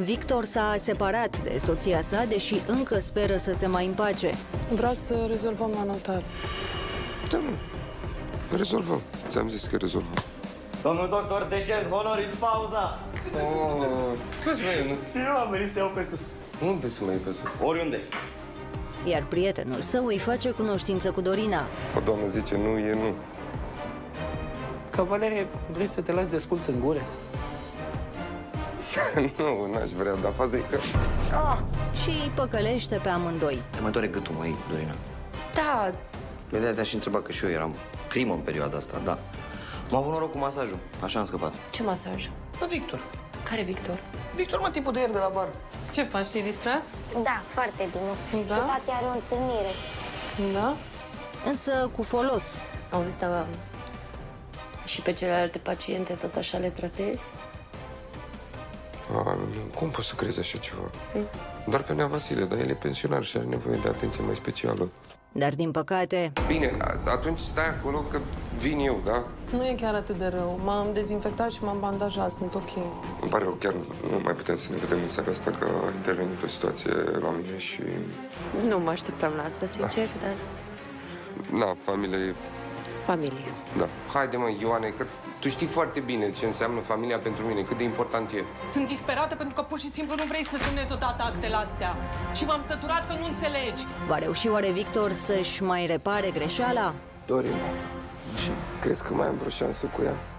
Victor s-a separat de soția sa, deși încă speră să se mai împace. Vreau să rezolvăm la notar. Da, mă. Rezolvăm. Ți-am zis că rezolvăm. Domnul doctor, decent, honoris pauza! Ce faci, măi, Ionuț? Știi, am venit să te iau pe sus. Unde să mă iei pe sus? Oriunde. Iar prietenul său îi face cunoștință cu Dorina. O doamnă zice nu, e nu. Că, Valerie, vrei să te lași desculț în gură? Nu, n-aș vrea, dar faza e că... Ah! Și îi păcălește pe amândoi. Mă doare gâtul, măi, Dorina. Da. De aia te-aș întreba, că și eu eram crimă în perioada asta, da. M-am avut noroc cu masajul, așa am scăpat. Ce masaj? Da, Victor. Care Victor? Victor, mă, tipul de ieri de la bar. Ce faci, te-ai distrat? Da, foarte bine. Da? Și tati are o întâlnire. Da? Însă cu folos. Am văzut, da, și pe celelalte paciente tot așa le tratezi? A, cum poți să crezi așa ceva? Doar pe nea Vasile, dar el e pensionar și are nevoie de atenție mai specială. Dar din păcate... Bine, atunci stai acolo că vin eu, da? Nu e chiar atât de rău. M-am dezinfectat și m-am bandajat, sunt ok. Îmi pare rău, chiar nu mai putem să ne vedem în seara asta, că a intervenit o situație la mine și... Nu mă așteptam la asta, sincer, dar... Da, familia e... Familie. Da. Haide, mă, Ioane, că tu știi foarte bine ce înseamnă familia pentru mine, cât de important e. Sunt disperată pentru că pur și simplu nu vrei să semnezi odată actele astea. Și m-am săturat că nu înțelegi. Va reuși oare Victor să-și mai repare greșeala? Dorin, crezi că mai am vreo șansă cu ea?